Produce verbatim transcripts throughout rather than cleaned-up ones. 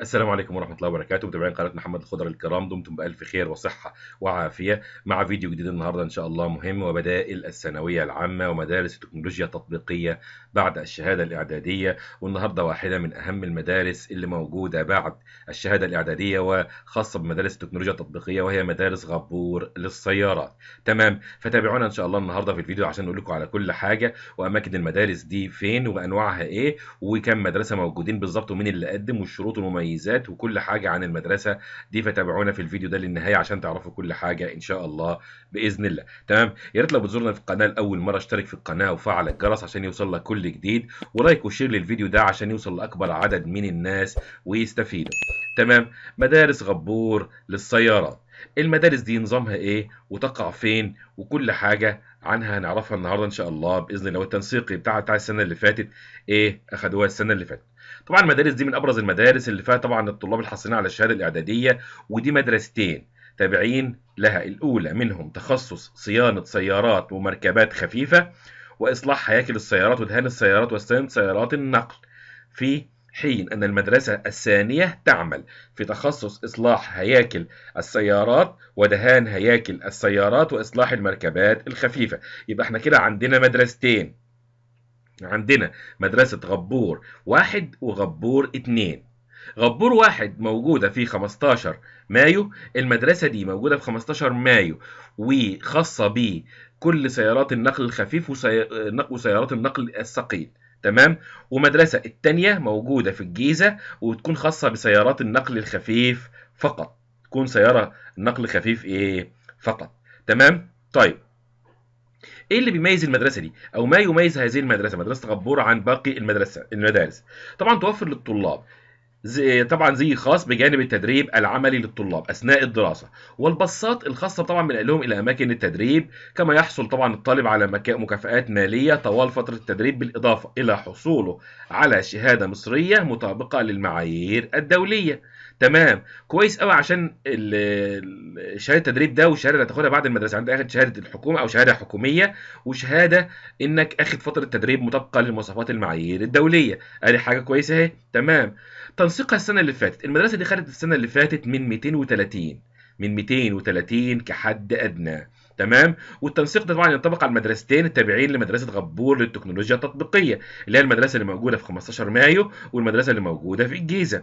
السلام عليكم ورحمه الله وبركاته، متابعين قناه محمد الخضري الكرام، دمتم بالف خير وصحه وعافيه مع فيديو جديد النهارده ان شاء الله مهم، وبدائل الثانويه العامه ومدارس التكنولوجيا التطبيقيه بعد الشهاده الاعداديه. والنهارده واحده من اهم المدارس اللي موجوده بعد الشهاده الاعداديه وخاصه بمدارس التكنولوجيا التطبيقيه، وهي مدارس غبور للسيارات. تمام، فتابعونا ان شاء الله النهارده في الفيديو عشان نقول لكم على كل حاجه واماكن المدارس دي فين وانواعها ايه وكم مدرسه موجودين بالظبط ومين اللي قدم والشروط والمميزات وكل حاجة عن المدرسة دي. فتابعونا في الفيديو ده للنهاية عشان تعرفوا كل حاجة إن شاء الله بإذن الله. تمام، يا ريت لو بتزورنا في القناة لأول مرة، اشترك في القناة وفعل الجرس عشان يوصل لك كل جديد، ولايك وشير للفيديو ده عشان يوصل لأكبر عدد من الناس ويستفيدوا. تمام، مدارس غبور للسيارات، المدارس دي نظامها ايه وتقع فين وكل حاجه عنها هنعرفها النهارده ان شاء الله باذن الله، والتنسيقي بتاع بتاع السنه اللي فاتت ايه اخدوها السنه اللي فاتت. طبعا المدارس دي من ابرز المدارس اللي فيها طبعا الطلاب الحاصلين على الشهاده الاعداديه، ودي مدرستين تابعين لها، الاولى منهم تخصص صيانه سيارات ومركبات خفيفه واصلاح هياكل السيارات ودهان السيارات وصيانه سيارات النقل، في حين أن المدرسة الثانية تعمل في تخصص إصلاح هياكل السيارات ودهان هياكل السيارات وإصلاح المركبات الخفيفة. يبقى احنا كده عندنا مدرستين، عندنا مدرسة غبور واحد وغبور اتنين. غبور واحد موجودة في خمستاشر مايو، المدرسة دي موجودة في خمستاشر مايو وخاصة بكل سيارات النقل الخفيف وسيارات النقل الثقيل. تمام، ومدرسة التانية موجودة في الجيزة وتكون خاصة بسيارات النقل الخفيف فقط، تكون سيارة نقل خفيف ايه فقط. تمام، طيب ايه اللي بيميز المدرسة دي او ما يميز هذه المدرسة مدرسة غبور عن باقي المدرسة المدارس؟ طبعا توفر للطلاب زي طبعا زي خاص بجانب التدريب العملي للطلاب اثناء الدراسه، والباصات الخاصه طبعا بنقلهم الى اماكن التدريب، كما يحصل طبعا الطالب على مكافآت ماليه طوال فتره التدريب بالاضافه الى حصوله على شهاده مصريه مطابقه للمعايير الدوليه. تمام، كويس قوي، عشان شهاده التدريب ده والشهاده اللي هتاخدها بعد المدرسه، عندك اخد شهاده الحكومه او شهاده حكوميه وشهاده انك اخد فتره تدريب مطابقه للمواصفات المعايير الدوليه، ادي حاجه كويسه اهي. تمام، تنسيقها السنه اللي فاتت، المدرسه دي خدت السنه اللي فاتت من مئتين وتلاتين من مئتين وتلاتين كحد ادنى. تمام، والتنسيق ده طبعا ينطبق على المدرستين التابعين لمدرسه غبور للتكنولوجيا التطبيقيه، اللي هي المدرسه اللي موجوده في خمستاشر مايو والمدرسه اللي موجوده في الجيزه.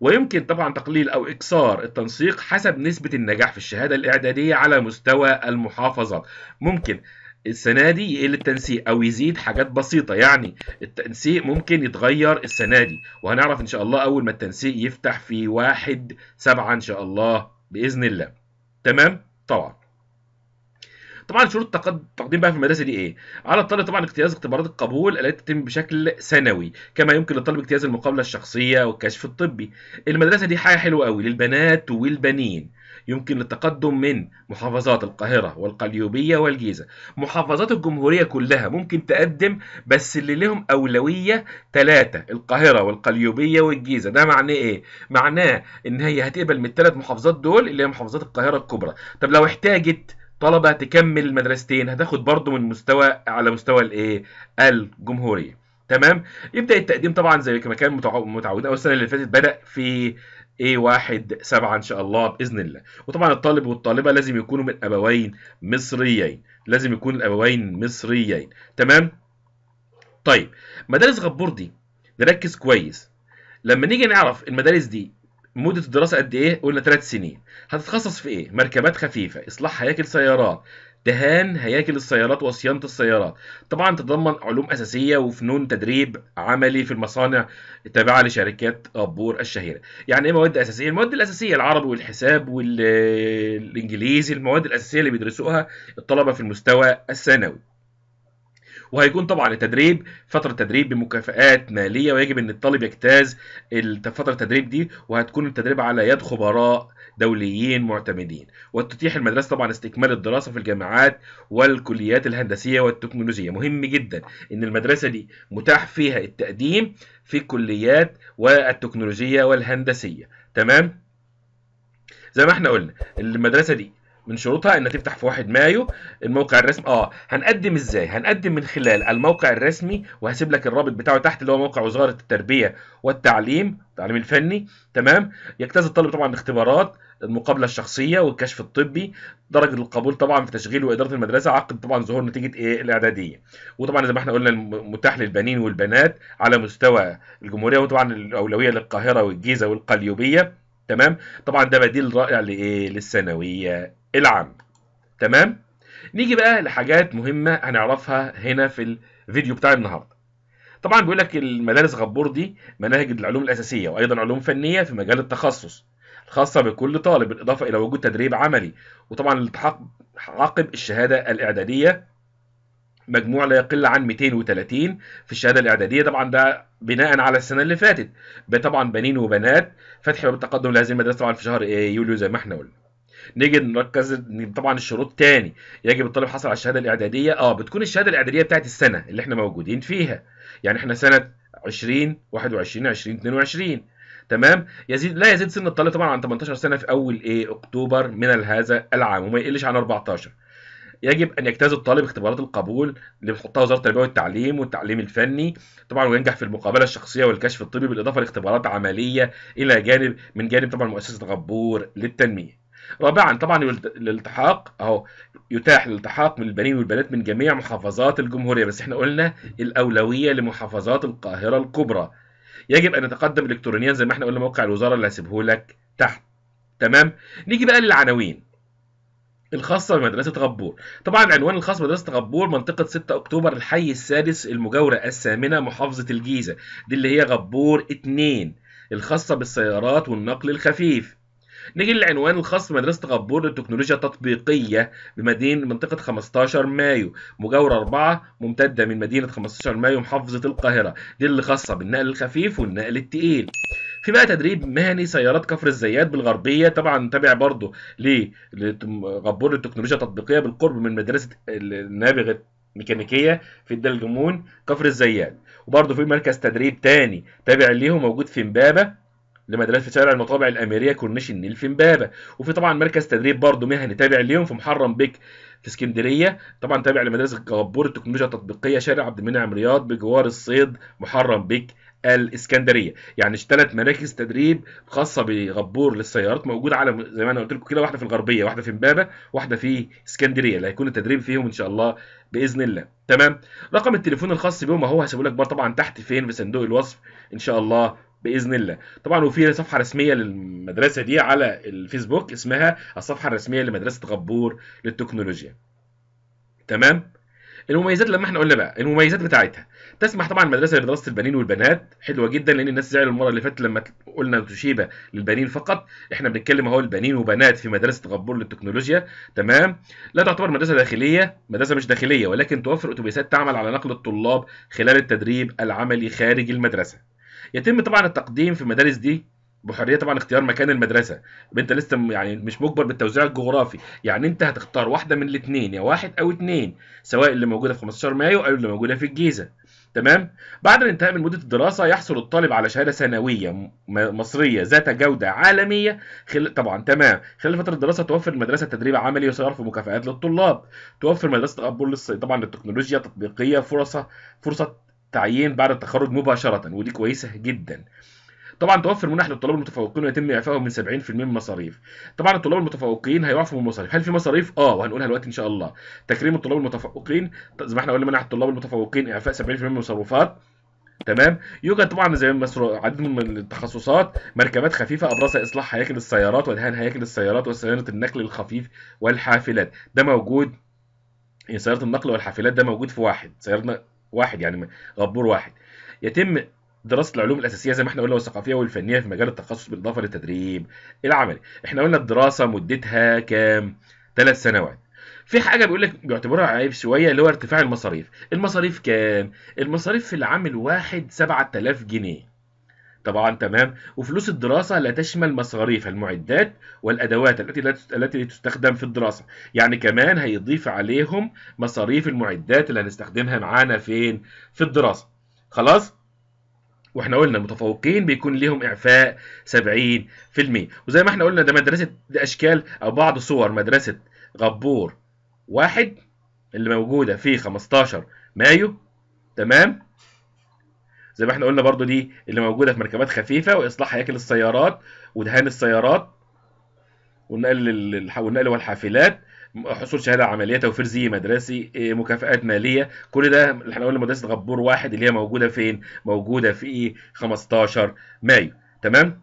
ويمكن طبعا تقليل او اكثار التنسيق حسب نسبة النجاح في الشهادة الاعدادية على مستوى المحافظات. ممكن السنة دي يقل التنسيق او يزيد حاجات بسيطة، يعني التنسيق ممكن يتغير السنة دي، وهنعرف ان شاء الله اول ما التنسيق يفتح في واحد سبعة ان شاء الله بإذن الله. تمام، طبعا طبعا شروط التقديم بقى في المدرسه دي ايه؟ على الطالب طبعا اجتياز اختبارات القبول التي تتم بشكل سنوي، كما يمكن للطالب اجتياز المقابله الشخصيه والكشف الطبي. المدرسه دي حاجه حلوه قوي للبنات والبنين، يمكن للتقدم من محافظات القاهره والقليوبيه والجيزه، محافظات الجمهوريه كلها ممكن تقدم، بس اللي لهم اولويه ثلاثه، القاهره والقليوبيه والجيزه. ده معناه ايه؟ معناه ان هي هتقبل من الثلاث محافظات دول اللي هي محافظات القاهره الكبرى. طب لو احتاجت طلبة تكمل المدرستين هتاخد برضو من مستوى على مستوى الايه؟ الجمهورية. تمام؟ يبدأ التقديم طبعا زي ما كان متعودين أول السنة اللي فاتت، بدأ في ايه واحد سبعة إن شاء الله بإذن الله. وطبعا الطالب والطالبة لازم يكونوا من أبوين مصريين، لازم يكون الأبوين مصريين. تمام؟ طيب مدارس غبور دي نركز كويس، لما نيجي نعرف المدارس دي مدة الدراسة قد إيه؟ قلنا ثلاث سنين. هتتخصص في إيه؟ مركبات خفيفة، إصلاح هياكل سيارات، دهان هياكل السيارات وصيانة السيارات. طبعًا تتضمن علوم أساسية وفنون تدريب عملي في المصانع التابعة لشركات غبور الشهيرة. يعني إيه مواد أساسية؟ المواد الأساسية العربي والحساب والإنجليزي، المواد الأساسية اللي بيدرسوها الطلبة في المستوى الثانوي. وهيكون طبعا التدريب فتره تدريب بمكافآت ماليه، ويجب ان الطالب يجتاز فتره التدريب دي، وهتكون التدريب على يد خبراء دوليين معتمدين. وتتيح المدرسه طبعا استكمال الدراسه في الجامعات والكليات الهندسيه والتكنولوجيه. مهم جدا ان المدرسه دي متاح فيها التقديم في الكليات والتكنولوجيه والهندسيه. تمام، زي ما احنا قلنا المدرسه دي من شروطها انها تفتح في واحد مايو. الموقع الرسمي اه هنقدم ازاي؟ هنقدم من خلال الموقع الرسمي، وهسيب لك الرابط بتاعه تحت اللي هو موقع وزارة التربية والتعليم، التعليم الفني، تمام؟ يجتاز الطالب طبعا الاختبارات، المقابلة الشخصية والكشف الطبي، درجة القبول طبعا في تشغيل وإدارة المدرسة، عقب طبعا ظهور نتيجة ايه الإعدادية. وطبعا زي ما احنا قلنا متاح للبنين والبنات على مستوى الجمهورية، وطبعا الأولوية للقاهرة والجيزة والقليوبية، تمام؟ طبعا ده بديل رائع لايه؟ للثانوية العامة، تمام؟ نيجي بقى لحاجات مهمة هنعرفها هنا في الفيديو بتاع النهارده. طبعا بيقول لك المدارس غبور دي مناهج العلوم الأساسية وأيضا علوم فنية في مجال التخصص خاصة بكل طالب، بالإضافة إلى وجود تدريب عملي، وطبعا الالتحاق عقب الشهادة الإعدادية مجموع لا يقل عن مئتين وثلاثين في الشهادة الإعدادية، طبعا ده بناء على السنة اللي فاتت. طبعا بنين وبنات، فتح باب التقدم لهذه المدرسة طبعا في شهر يوليو زي ما احنا قلنا. نيجي نركز طبعا الشروط تاني، يجب الطالب حصل على الشهادة الإعدادية، اه بتكون الشهادة الإعدادية بتاعت السنة اللي احنا موجودين فيها، يعني احنا سنة عشرين واحد وعشرين عشرين اثنين وعشرين، تمام؟ يزيد لا يزيد سن الطالب طبعا عن ثمانية عشر سنة في أول ايه أكتوبر من هذا العام، وما يقلش عن أربعة عشر. يجب أن يجتاز الطالب اختبارات القبول اللي بتحطها وزارة التربية والتعليم والتعليم الفني، طبعا وينجح في المقابلة الشخصية والكشف الطبي، بالإضافة لاختبارات عملية إلى جانب من جانب طبعا مؤسسة غبور للتنمية. رابعا طبعا الالتحاق اهو يتاح الالتحاق من البنين والبنات من جميع محافظات الجمهورية، بس احنا قلنا الأولوية لمحافظات القاهرة الكبرى. يجب أن يتقدم إلكترونيا زي ما احنا قلنا موقع الوزارة اللي هسيبه لك تحت، تمام؟ نيجي بقى للعناوين الخاصة بمدرسة غبور. طبعا العنوان الخاص بمدرسة غبور منطقة ستة أكتوبر، الحي السادس، المجاورة الثامنة، محافظة الجيزة، دي اللي هي غبور اتنين، الخاصة بالسيارات والنقل الخفيف. نيجي للعنوان الخاص بمدرسة غبور للتكنولوجيا التطبيقية بمدينة منطقة خمسة عشر مايو، مجاورة أربعة، ممتدة من مدينة خمسة عشر مايو محافظة القاهرة، دي اللي خاصة بالنقل الخفيف والنقل التقيل. في بقى تدريب مهني سيارات كفر الزيات بالغربية، طبعا تابع برضه لغبور للتكنولوجيا التطبيقية بالقرب من مدرسة النابغة ميكانيكية في الدلجمون كفر الزيات. وبرضه في مركز تدريب تاني تابع ليهم موجود في امبابة لمدرسة في شارع المطابع الأميرية كورنيش النيل في امبابة. وفي طبعا مركز تدريب برضه مهني تابع ليهم في محرم بيك في اسكندرية، طبعا تابع لمدرسة غبور التكنولوجيا التطبيقية شارع عبد المنعم رياض بجوار الصيد محرم بيك الإسكندرية. يعني ثلاث مراكز تدريب خاصة بغبور للسيارات موجودة على زي ما أنا قلت لكم كده، واحدة في الغربية، واحدة في امبابة، واحدة في اسكندرية، اللي هيكون التدريب فيهم إن شاء الله بإذن الله، تمام؟ رقم التليفون الخاص بيهم أهو هسيبه لك برضه طبعا تحت فين في صندوق الوصف إن شاء الله باذن الله. طبعا وفي صفحه رسميه للمدرسه دي على الفيسبوك اسمها الصفحه الرسميه لمدرسه غبور للتكنولوجيا، تمام؟ المميزات لما احنا قلنا بقى المميزات بتاعتها، تسمح طبعا المدرسه لدراسه البنين والبنات، حلوه جدا لان الناس زعلوا المره اللي فاتت لما قلنا تشيبه للبنين فقط، احنا بنتكلم اهو البنين وبنات في مدرسه غبور للتكنولوجيا، تمام؟ لا تعتبر مدرسه داخليه، مدرسه مش داخليه، ولكن توفر اتوبيسات تعمل على نقل الطلاب خلال التدريب العملي خارج المدرسه. يتم طبعا التقديم في المدارس دي بحريه، طبعا اختيار مكان المدرسه، انت لسه يعني مش مجبر بالتوزيع الجغرافي، يعني انت هتختار واحده من الاثنين، يا واحد او اثنين، سواء اللي موجوده في خمسة عشر مايو او اللي موجوده في الجيزه، تمام؟ بعد الانتهاء من مده الدراسه يحصل الطالب على شهاده ثانويه مصريه ذات جوده عالميه خل... طبعا تمام. خلال فتره الدراسه توفر المدرسه تدريب عملي وسيعرف مكافآت للطلاب. توفر مدرسه غبور طبعا للتكنولوجيا التطبيقيه فرصه فرصه تعيين بعد التخرج مباشرة، ودي كويسة جدا. طبعا توفر منح للطلاب المتفوقين ويتم إعفائهم من سبعين بالمئة من المصاريف. طبعا الطلاب المتفوقين هيعفوا من المصاريف، هل في مصاريف؟ اه وهنقولها دلوقتي ان شاء الله. تكريم الطلاب المتفوقين زي ما احنا قلنا منح الطلاب المتفوقين إعفاء سبعين بالمئة من المصروفات، تمام؟ يوجد طبعا زي عدد من التخصصات، مركبات خفيفة، أبرزها إصلاح هياكل السيارات وإدهان هياكل السيارات وصيانة النقل الخفيف والحافلات، ده موجود. سيارة النقل والحافلات ده موجود في واحد، سيارة واحد يعني غبور واحد. يتم دراسه العلوم الاساسيه زي ما احنا قلنا والثقافيه والفنيه في مجال التخصص بالاضافه للتدريب العملي. احنا قلنا الدراسه مدتها كام؟ ثلاث سنوات. في حاجه بيقول لك بيعتبروها عيب شويه اللي هو ارتفاع المصاريف. المصاريف كام؟ المصاريف في العام الواحد سبعة آلاف جنيه. طبعا تمام. وفلوس الدراسه لا تشمل مصاريف المعدات والادوات التي التي تستخدم في الدراسه، يعني كمان هيضيف عليهم مصاريف المعدات اللي هنستخدمها معانا فين؟ في الدراسه. خلاص؟ واحنا قلنا المتفوقين بيكون ليهم اعفاء سبعين بالمئة، وزي ما احنا قلنا ده مدرسه، ده اشكال او بعض صور مدرسه غبور واحد اللي موجودة في خمستاشر مايو، تمام؟ زي ما احنا قلنا برضو دي اللي موجودة في مركبات خفيفة وإصلاح هياكل السيارات ودهان السيارات والنقل للح... والنقل والحافلات، حصول شهادة عملية، توفير زي مدرسي، مكافآت مالية، كل ده اللي احنا قلنا مدرسة غبور واحد اللي هي موجودة فين؟ موجودة في خمستاشر مايو، تمام؟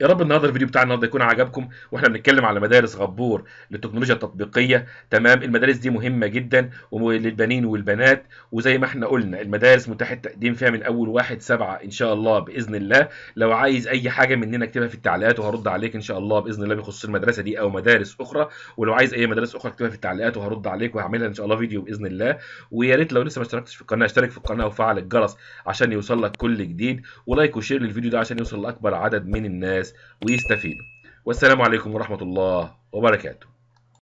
يا رب النهارده الفيديو بتاع النهارده يكون عجبكم واحنا بنتكلم على مدارس غبور للتكنولوجيا التطبيقيه، تمام؟ المدارس دي مهمه جدا للبنين والبنات، وزي ما احنا قلنا المدارس متاح التقديم فيها من اول واحد سبعة ان شاء الله باذن الله. لو عايز اي حاجه مننا اكتبها في التعليقات وهرد عليك ان شاء الله باذن الله بخصوص المدرسه دي او مدارس اخرى، ولو عايز اي مدارس اخرى اكتبها في التعليقات وهرد عليك وهعملها ان شاء الله فيديو باذن الله. ويا ريت لو لسه ما اشتركتش في القناه اشترك في القناه وفعل الجرس عشان يوصل لك كل جديد، ولايك وشير للفيديو ده عشان يوصل لاكبر عدد من الناس ويستفيدوا، والسلام عليكم ورحمة الله وبركاته.